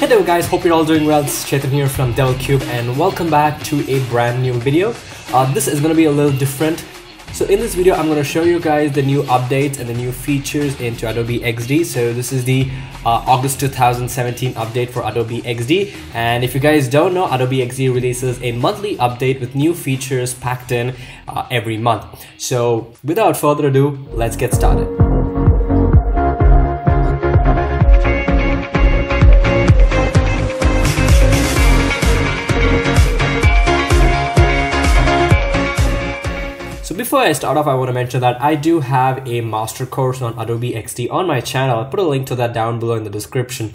Hey there guys, hope you're all doing well. This is Chetan here from Devil Cube and welcome back to a brand new video. This is going to be a little different. So in this video, I'm going to show you guys the new updates and the new features into Adobe XD. So this is the August 2017 update for Adobe XD. And if you guys don't know, Adobe XD releases a monthly update with new features packed in every month. So without further ado, let's get started. Before I start off, I want to mention that I do have a master course on Adobe XD on my channel. I'll put a link to that down below in the description.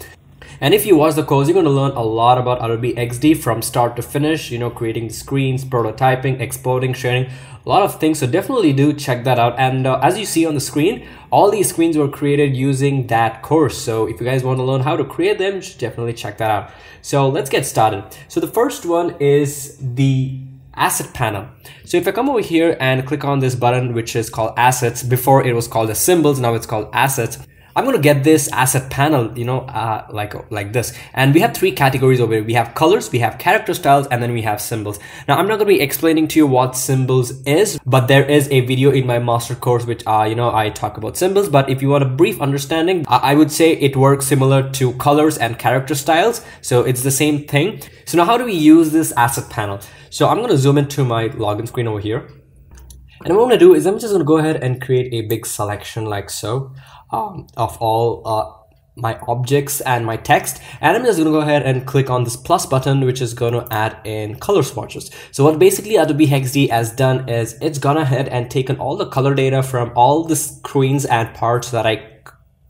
And if you watch the course, you're going to learn a lot about Adobe XD from start to finish, you know, creating the screens, prototyping, exporting, sharing, a lot of things. So definitely do check that out. And as you see on the screen, all these screens were created using that course. So if you guys want to learn how to create them, you should definitely check that out. So let's get started. So the first one is the asset panel. So if I come over here and click on this button, which is called assets, before it was called the symbols, now it's called assets. I'm going to get this asset panel, you know, like this. And we have three categories over here. We have colors, we have character styles, and then we have symbols. Now, I'm not going to be explaining to you what symbols is, but there is a video in my master course, which, you know, I talk about symbols. But if you want a brief understanding, I would say it works similar to colors and character styles. So it's the same thing. So now how do we use this asset panel? So I'm going to zoom into my login screen over here. And what I'm going to do is I'm just going to go ahead and create a big selection like so of all my objects and my text. And I'm just going to go ahead and click on this plus button, which is going to add in color swatches. So what basically Adobe XD has done is it's gone ahead and taken all the color data from all the screens and parts that I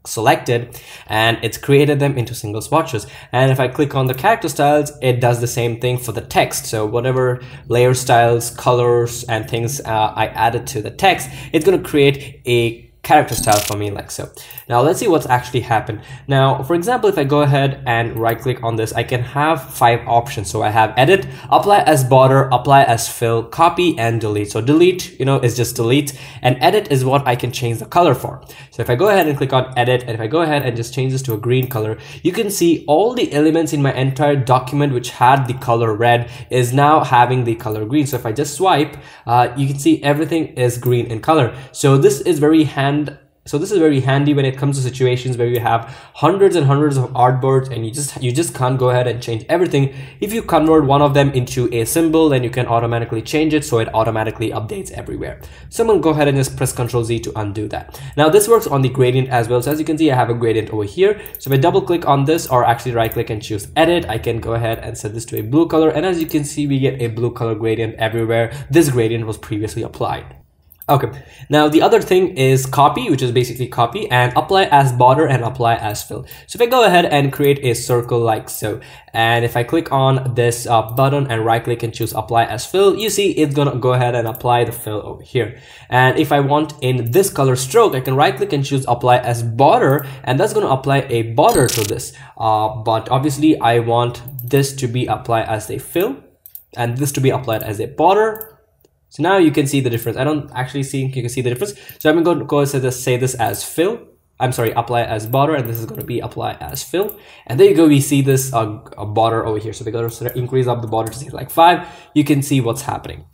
selected, and it's created them into single swatches. And if I click on the character styles, it does the same thing for the text. So whatever layer styles, colors, and things I added to the text, it's going to create a character style for me like so. Now let's see what's actually happened. Now, for example, if I go ahead and right click on this, I can have 5 options. So I have edit, apply as border, apply as fill, copy, and delete. So delete, you know, is just delete, and edit is what I can change the color for. So if I go ahead and click on edit, and if I go ahead and just change this to a green color, you can see all the elements in my entire document which had the color red is now having the color green. So if I just swipe, you can see everything is green in color. So this is very handy. So this is very handy when it comes to situations where you have hundreds and hundreds of artboards and you just can't go ahead and change everything. If you convert one of them into a symbol, then you can automatically change it, so it automatically updates everywhere. So I'm gonna go ahead and just press Ctrl Z to undo that. Now this works on the gradient as well. So as you can see, I have a gradient over here. So if I double click on this, or actually right click and choose edit, I can go ahead and set this to a blue color, and as you can see, we get a blue color gradient everywhere. This gradient was previously applied. Okay, now the other thing is copy, which is basically copy, and apply as border and apply as fill. So if I go ahead and create a circle like so, and if I click on this button and right click and choose apply as fill, you see it's gonna go ahead and apply the fill over here. And if I want in this color stroke, I can right click and choose apply as border, and that's gonna apply a border to this. But obviously I want this to be applied as a fill and this to be applied as a border. So now you can see the difference. I don't actually think you can see the difference. So I'm going to go ahead and say this as fill. I'm sorry, apply as border, and this is going to be apply as fill. And there you go. We see this border over here. So we're going to increase up the border to say like 5. You can see what's happening.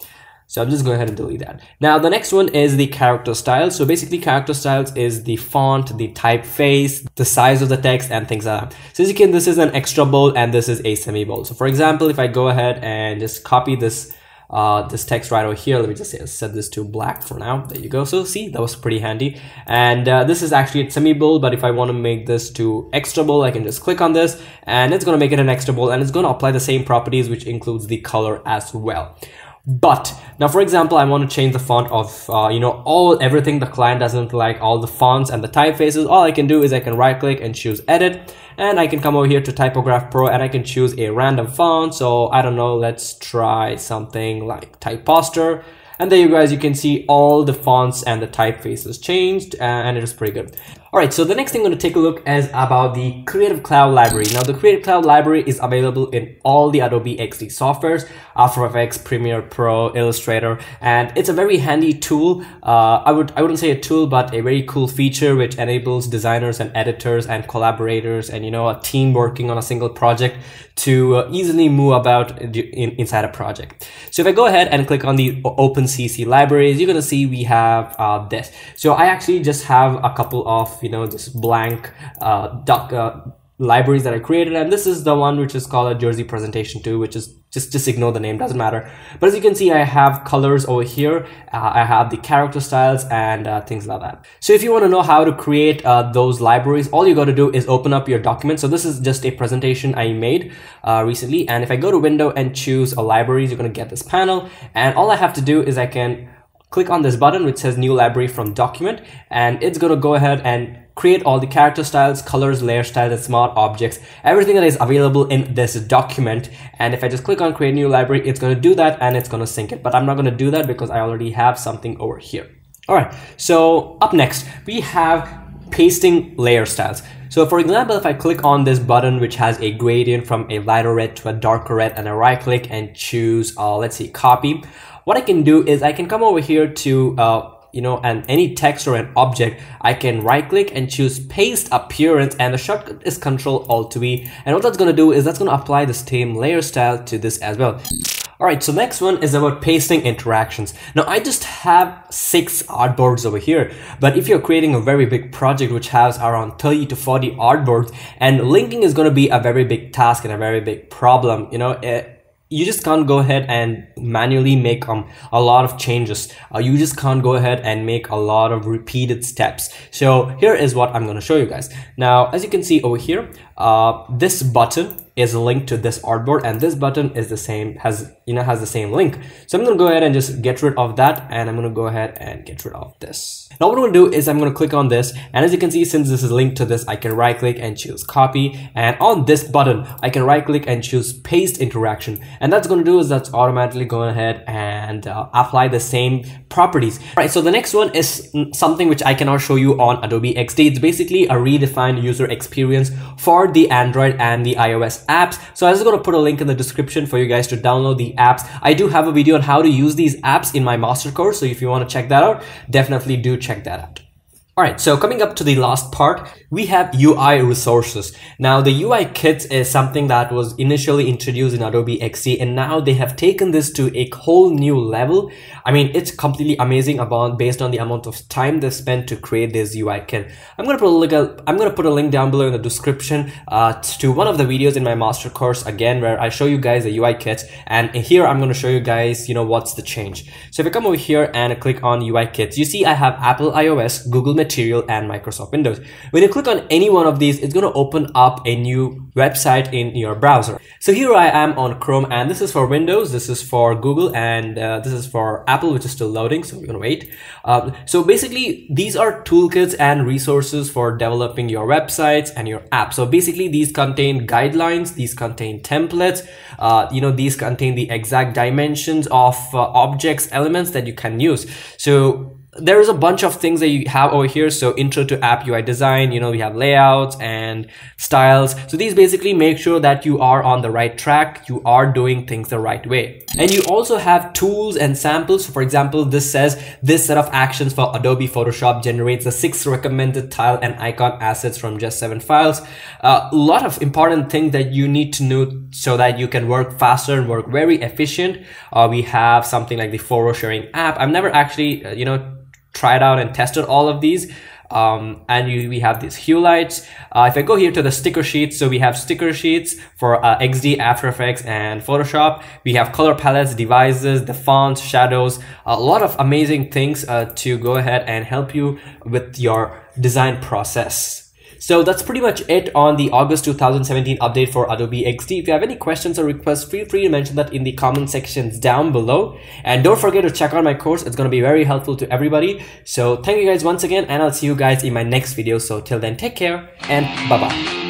So I'm just going ahead and delete that. Now the next one is the character styles. So basically character styles is the font, the typeface, the size of the text, and things like that. So as you can, this is an extra bold and this is a semi bold. So for example, if I go ahead and just copy this this text right over here, let me just set this to black for now. There you go. So see, that was pretty handy. And this is actually a semi bold, but if I want to make this to extra bold, I can just click on this and it's going to make it an extra bold, and it's going to apply the same properties, which includes the color as well. But now, for example, I want to change the font of you know, everything the client doesn't like, all the fonts and the typefaces. All I can do is I can right click and choose edit, and I can come over here to Typograph Pro and I can choose a random font. So I don't know, let's try something like Type Poster. And there you guys, you can see all the fonts and the typefaces changed, and it is pretty good. All right, so the next thing I'm going to take a look is about the Creative Cloud Library. Now, the Creative Cloud Library is available in all the Adobe XD softwares, After Effects, Premiere Pro, Illustrator, and it's a very handy tool. I wouldn't say a tool, but a very cool feature which enables designers and editors and collaborators and, you know, a team working on a single project to easily move about inside a project. So if I go ahead and click on the Open CC libraries, you're going to see we have this. So I actually just have a couple of, you know, just blank libraries that I created, and this is the one which is called a Jersey Presentation 2, which is just ignore the name, doesn't matter. But as you can see, I have colors over here, I have the character styles and things like that. So if you want to know how to create those libraries, all you got to do is open up your document. So this is just a presentation I made recently, and if I go to window and choose a library, you're going to get this panel, and all I have to do is I can click on this button which says new library from document, and it's going to go ahead and create all the character styles, colors, layer styles, and smart objects, everything that is available in this document. And if I just click on create new library, it's going to do that and it's going to sync it, but I'm not going to do that because I already have something over here. All right, so up next we have pasting layer styles. So for example, if I click on this button which has a gradient from a lighter red to a darker red, and I right click and choose let's see, copy, what I can do is I can come over here to you know, and any text or an object, I can right click and choose paste appearance, and the shortcut is Ctrl Alt V, and what that's going to do is that's going to apply the same layer style to this as well. All right, so next one is about pasting interactions. Now I just have 6 artboards over here, but if you're creating a very big project which has around 30 to 40 artboards, and linking is going to be a very big task and a very big problem, you know, you just can't go ahead and manually make a lot of changes. You just can't go ahead and make a lot of repeated steps. So here is what I'm going to show you guys. Now, as you can see over here, this button is linked to this artboard, and this button is the same, has the same link. So I'm going to go ahead and just get rid of that, and I'm going to go ahead and get rid of this. Now what I'm going to do is I'm going to click on this, and as you can see, since this is linked to this, I can right click and choose copy, and on this button I can right click and choose paste interaction, and that's going to do is that's automatically going ahead and apply the same properties. All right, so the next one is something which I cannot show you on Adobe XD. It's basically a redefined user experience for the Android and the iOS apps. So I'm just going to put a link in the description for you guys to download the apps. I do have a video on how to use these apps in my master course, so if you want to check that out, definitely do check that out. All right, so coming up to the last part, we have UI resources. Now the UI kits is something that was initially introduced in Adobe XD, and now they have taken this to a whole new level. I mean, it's completely amazing based on the amount of time they spent to create this UI kit. I'm gonna put a link down below in the description to one of the videos in my master course, again, where I show you guys the UI kits, and here I'm gonna show you guys, you know, what's the change. So if I come over here and I click on UI kits, you see I have Apple iOS, Google Material, and Microsoft Windows. When you click on any one of these, it's going to open up a new website in your browser. So here I am on Chrome, and this is for Windows, this is for Google, and this is for Apple, which is still loading, so we're going to wait. So basically, these are toolkits and resources for developing your websites and your apps. So basically, these contain guidelines, these contain templates, you know, these contain the exact dimensions of objects, elements that you can use. So there is a bunch of things that you have over here. So intro to app UI design, you know, we have layouts and styles. So these basically make sure that you are on the right track, you are doing things the right way. And you also have tools and samples. For example, this says this set of actions for Adobe Photoshop generates the 6 recommended tile and icon assets from just 7 files. A lot of important things that you need to know so that you can work faster and work very efficient. We have something like the photo sharing app. I've never actually, you know, tried out and tested all of these, and we have these hue lights. If I go here to the sticker sheets, so we have sticker sheets for XD, After Effects, and Photoshop. We have color palettes, devices, the fonts, shadows, a lot of amazing things to go ahead and help you with your design process. So that's pretty much it on the August 2017 update for Adobe XD. If you have any questions or requests, feel free to mention that in the comment sections down below. And don't forget to check out my course. It's going to be very helpful to everybody. So thank you guys once again, and I'll see you guys in my next video. So till then, take care and bye-bye.